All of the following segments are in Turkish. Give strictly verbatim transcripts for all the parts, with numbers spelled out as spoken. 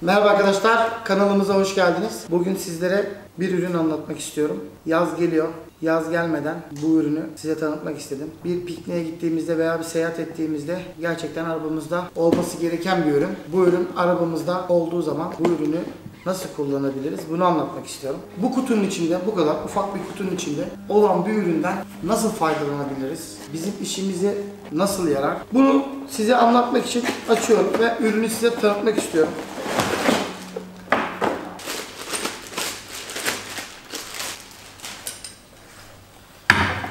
Merhaba arkadaşlar, kanalımıza hoş geldiniz. Bugün sizlere bir ürün anlatmak istiyorum. Yaz geliyor. Yaz gelmeden bu ürünü size tanıtmak istedim. Bir pikniğe gittiğimizde veya bir seyahat ettiğimizde gerçekten arabamızda olması gereken bir ürün. Bu ürün arabamızda olduğu zaman bu ürünü nasıl kullanabiliriz? Bunu anlatmak istiyorum. Bu kutunun içinde, bu kadar ufak bir kutunun içinde olan bir üründen nasıl faydalanabiliriz? Bizim işimize nasıl yarar? Bunu size anlatmak için açıyorum ve ürünü size tanıtmak istiyorum.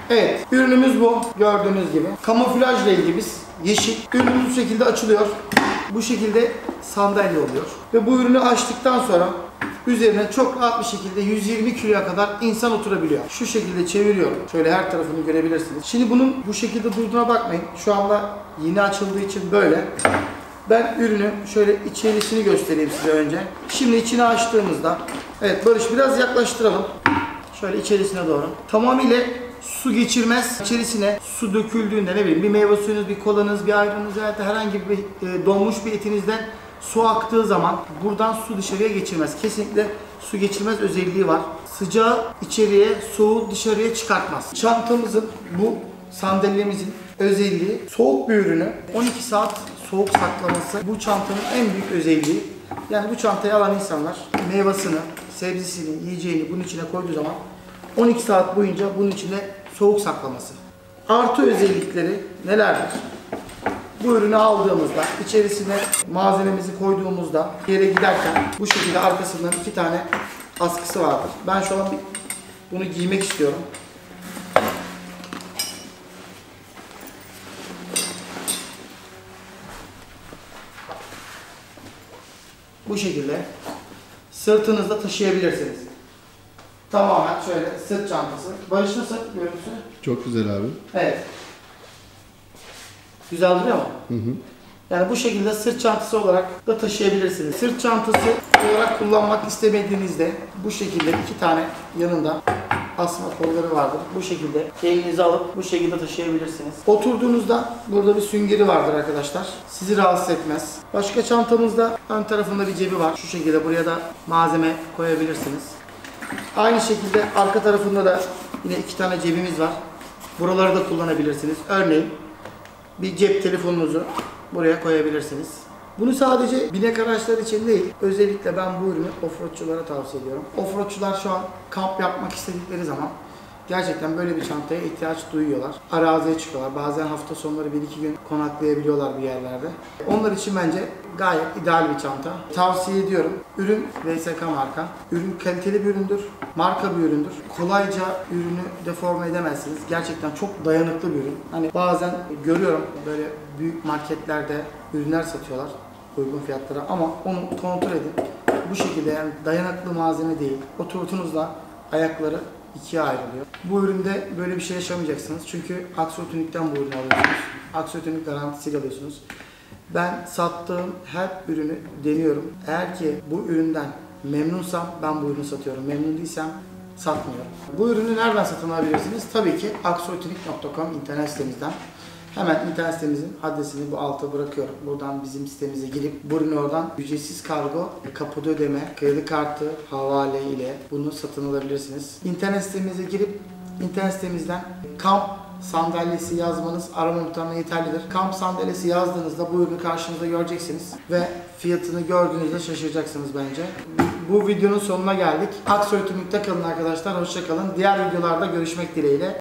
Evet, ürünümüz bu. Gördüğünüz gibi. Kamuflaj rengimiz yeşil. Ürünümüz bu şekilde açılıyor. Bu şekilde sandalye oluyor. Ve bu ürünü açtıktan sonra üzerine çok rahat bir şekilde yüz yirmi kiloya kadar insan oturabiliyor. Şu şekilde çeviriyorum. Şöyle her tarafını görebilirsiniz. Şimdi bunun bu şekilde durduğuna bakmayın. Şu anda yeni açıldığı için böyle. Ben ürünü şöyle içerisini göstereyim size önce. Şimdi içini açtığımızda, evet Barış biraz yaklaştıralım. Şöyle içerisine doğru. Tamamıyla su geçirmez. İçerisine su döküldüğünde, ne bileyim, bir meyve suyunuz, bir kolanız, bir ayranınız ya da herhangi bir e, donmuş bir etinizden su aktığı zaman buradan su dışarıya geçirmez. Kesinlikle su geçirmez özelliği var. Sıcağı içeriye, soğuğu dışarıya çıkartmaz. Çantamızın, bu sandalyemizin özelliği soğuk bir ürünü on iki saat soğuk saklaması. Bu çantanın en büyük özelliği. Yani bu çantayı alan insanlar meyvasını, sebzesini, yiyeceğini bunun içine koyduğu zaman on iki saat boyunca bunun içinde soğuk saklaması. Artı özellikleri nelerdir? Bu ürünü aldığımızda, içerisine malzememizi koyduğumuzda, yere giderken bu şekilde arkasından iki tane askısı vardır. Ben şu an bunu giymek istiyorum. Bu şekilde sırtınızda taşıyabilirsiniz. Tamamen şöyle sırt çantası. Barış nasıl görüntüsü? Çok güzel abi. Evet. Güzel duruyor mu? Hı hı. Yani bu şekilde sırt çantası olarak da taşıyabilirsiniz. Sırt çantası olarak kullanmak istemediğinizde bu şekilde iki tane yanında asma kolları vardır. Bu şekilde elinizi alıp bu şekilde taşıyabilirsiniz. Oturduğunuzda burada bir süngeri vardır arkadaşlar. Sizi rahatsız etmez. Başka çantamızda ön tarafında bir cebi var. Şu şekilde buraya da malzeme koyabilirsiniz. Aynı şekilde arka tarafında da yine iki tane cebimiz var. Buraları da kullanabilirsiniz. Örneğin bir cep telefonunuzu buraya koyabilirsiniz. Bunu sadece binek araçları için değil, özellikle ben bu ürünü offroadçulara tavsiye ediyorum. Offroadçular şu an kamp yapmak istedikleri zaman gerçekten böyle bir çantaya ihtiyaç duyuyorlar. Araziye çıkıyorlar. Bazen hafta sonları bir iki gün konaklayabiliyorlar bir yerlerde. Onlar için bence gayet ideal bir çanta. Tavsiye ediyorum. Ürün V S K marka. Ürün kaliteli bir üründür. Marka bir üründür. Kolayca ürünü deforme edemezsiniz. Gerçekten çok dayanıklı bir ürün. Hani bazen görüyorum böyle büyük marketlerde ürünler satıyorlar uygun fiyatlara ama onu kontrol edin. Bu şekilde, yani dayanıklı malzeme değil. Oturduğunuzda ayakları ikiye ayrılıyor. Bu üründe böyle bir şey yaşamayacaksınız. Çünkü Aksoy Tuning'den bu ürünü alıyorsunuz. Aksoy Tuning garantisiyle alıyorsunuz. Ben sattığım her ürünü deniyorum. Eğer ki bu üründen memnunsam ben bu ürünü satıyorum. Memnun değilsem satmıyorum. Bu ürünü nereden satın alabilirsiniz? Tabii ki Aksoy Tuning nokta com internet sitemizden. Hemen internet sitemizin adresini bu alta bırakıyorum. Buradan bizim sitemize girip bu ürünü oradan ücretsiz kargo, kapıda ödeme, kredi kartı, havale ile bunu satın alabilirsiniz. İnternet sitemize girip internet sitemizden kamp sandalyesi yazmanız arama muhtemelen yeterlidir. Kamp sandalyesi yazdığınızda bu ürünü karşınıza göreceksiniz ve fiyatını gördüğünüzde şaşıracaksınız bence. Bu videonun sonuna geldik. Aksoy Tuning'de kalın arkadaşlar. Hoşça kalın. Diğer videolarda görüşmek dileğiyle.